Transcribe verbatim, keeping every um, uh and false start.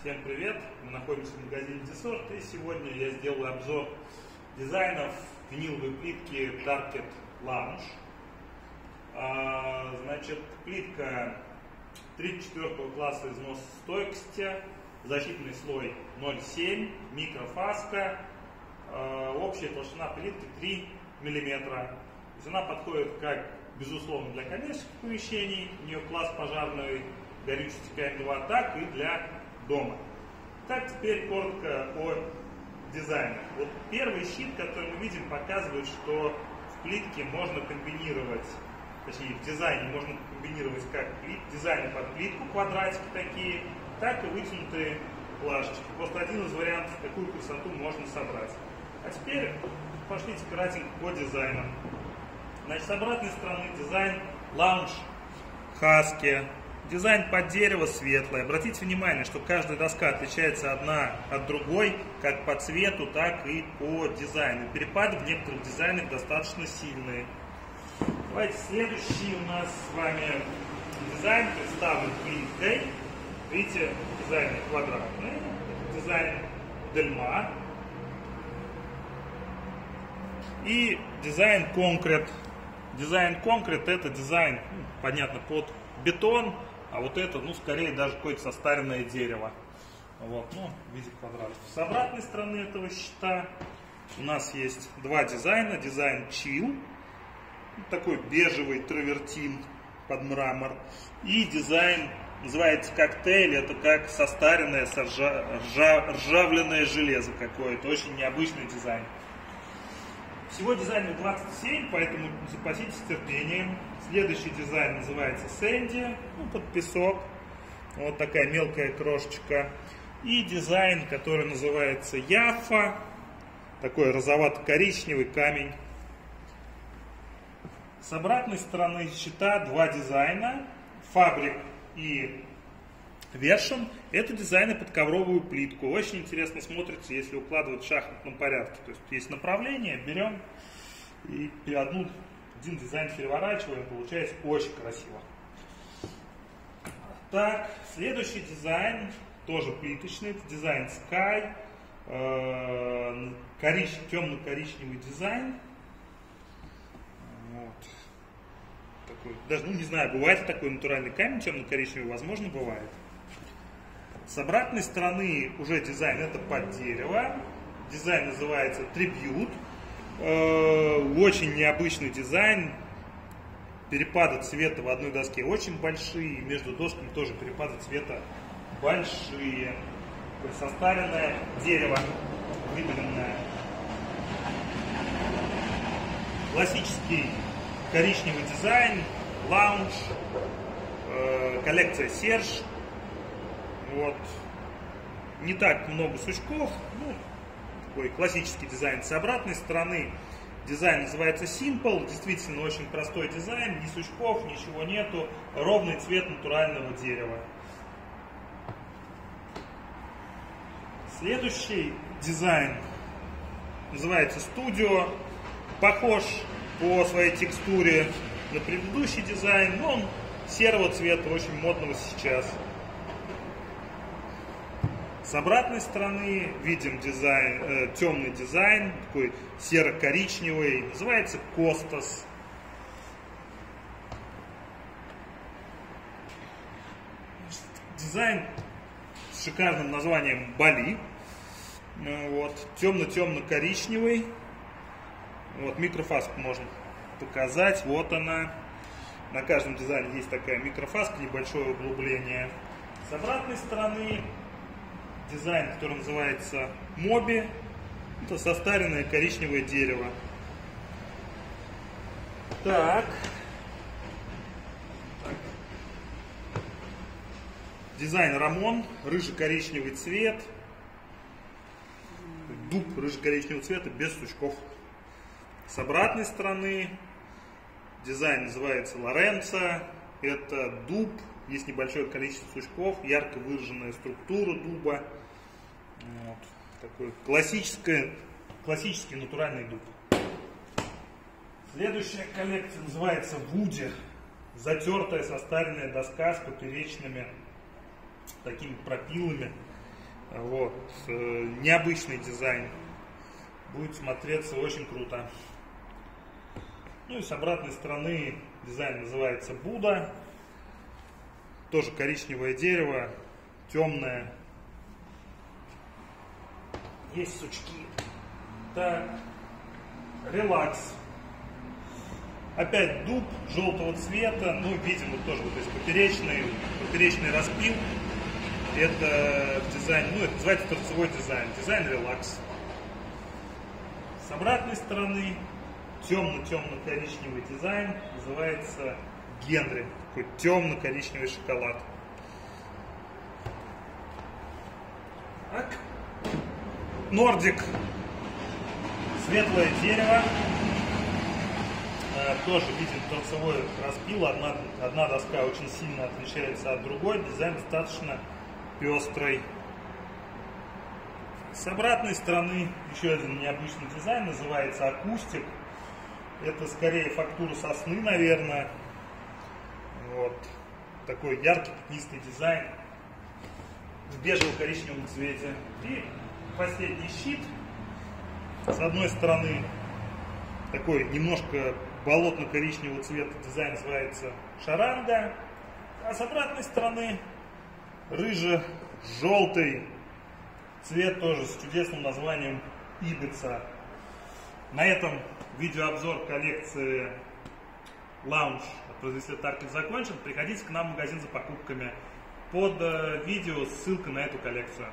Всем привет! Мы находимся в магазине Disort, и сегодня я сделаю обзор дизайнов виниловой плитки Tarkett Lounge. А, значит, плитка тридцать четвёртого класса износостойкости, защитный слой ноль семь, микрофаска, а, общая толщина плитки три миллиметра. То есть она подходит как, безусловно, для коммерческих помещений, у нее класс пожарной горючести пять два, так и для дома. Так, теперь коротко о дизайне. Вот первый щит, который мы видим, показывает, что в плитке можно комбинировать, точнее в дизайне можно комбинировать как дизайн под плитку, квадратики такие, так и вытянутые плашечки. Просто один из вариантов, какую красоту можно собрать. А теперь пошлите кратенько по дизайну. Значит, с обратной стороны дизайн Lounge Husky. Дизайн под дерево светлое. Обратите внимание, что каждая доска отличается одна от другой, как по цвету, так и по дизайну. Перепады в некоторых дизайнах достаточно сильные. Давайте следующий у нас с вами дизайн представлен плиткой. Видите, дизайн квадратный, дизайн дельма и дизайн конкрет. Дизайн конкрет — это дизайн, понятно, под бетон. А вот это, ну, скорее даже какое-то состаренное дерево. Вот, ну, в виде квадратов. С обратной стороны этого щита у нас есть два дизайна. Дизайн Chill, такой бежевый травертин под мрамор. И дизайн, называется коктейль, это как состаренное, соржа, ржа, ржавленное железо какое-то. Очень необычный дизайн. Всего дизайнов двадцать семь, поэтому запаситесь терпением. Следующий дизайн называется Sandy, ну, под песок. Вот такая мелкая крошечка. И дизайн, который называется Яффа. Такой розовато-коричневый камень. С обратной стороны щита два дизайна. Фабрик и Вершин. Это дизайны под ковровую плитку. Очень интересно смотрится, если укладывать в шахматном порядке. То есть есть направление, берем и одну... Один дизайн переворачиваем, получается очень красиво. Так, следующий дизайн, тоже плиточный, это дизайн Sky, э, корич, темно-коричневый дизайн. Вот. Такой, даже, ну, не знаю, бывает такой натуральный камень темно-коричневый, возможно, бывает. С обратной стороны уже дизайн, это под дерево, дизайн называется Tribute. Очень необычный дизайн. Перепады цвета в одной доске очень большие. Между досками тоже перепады цвета большие. Состаренное дерево, выбеленное. Классический коричневый дизайн Lounge, э, коллекция Серж. Вот. Не так много сучков. Ну, классический дизайн. С обратной стороны дизайн называется Simple. Действительно очень простой дизайн. Ни сучков, ничего нету. Ровный цвет натурального дерева. Следующий дизайн называется Studio. Похож по своей текстуре на предыдущий дизайн, но он серого цвета, очень модного сейчас. С обратной стороны видим дизайн, э, темный дизайн, такой серо-коричневый, называется Костас. Дизайн с шикарным названием Бали. Вот, темно-темно-коричневый. Вот, микрофаску можно показать. Вот она. На каждом дизайне есть такая микрофаска, небольшое углубление. С обратной стороны дизайн, который называется Моби. Это состаренное коричневое дерево. Так. так. Дизайн Рамон. Рыже-коричневый цвет. Дуб рыже-коричневого цвета без сучков. С обратной стороны дизайн называется Лоренцо. Это дуб. Есть небольшое количество сучков, ярко выраженная структура дуба. Вот, такой классический, классический натуральный дуб. Следующая коллекция называется Вуди. Затертая состаренная доска с поперечными такими пропилами. Вот. Необычный дизайн. Будет смотреться очень круто. Ну и с обратной стороны дизайн называется Будда. Тоже коричневое дерево, темное. Есть сучки. Так, релакс. Опять дуб желтого цвета. Ну, видимо, тоже, то есть поперечный, поперечный распил. Это дизайн, ну, это называется торцевой дизайн. Дизайн релакс. С обратной стороны темно-темно-коричневый дизайн. Называется Генри. Такой темно-коричневый шоколад. Так. Нордик. Светлое дерево. Тоже виден торцевой распил, одна, одна доска очень сильно отличается от другой, дизайн достаточно пестрый. С обратной стороны еще один необычный дизайн, называется акустик. Это скорее фактура сосны, наверное. Вот. Такой яркий, пятнистый дизайн в бежево-коричневом цвете. И последний щит. С одной стороны такой немножко болотно-коричневого цвета дизайн, называется шаранга, а с обратной стороны рыже-желтый цвет, тоже с чудесным названием Ибица. На этом видеообзор коллекции Lounge от производителя Tarkett закончен. Приходите к нам в магазин за покупками. Под видео ссылка на эту коллекцию.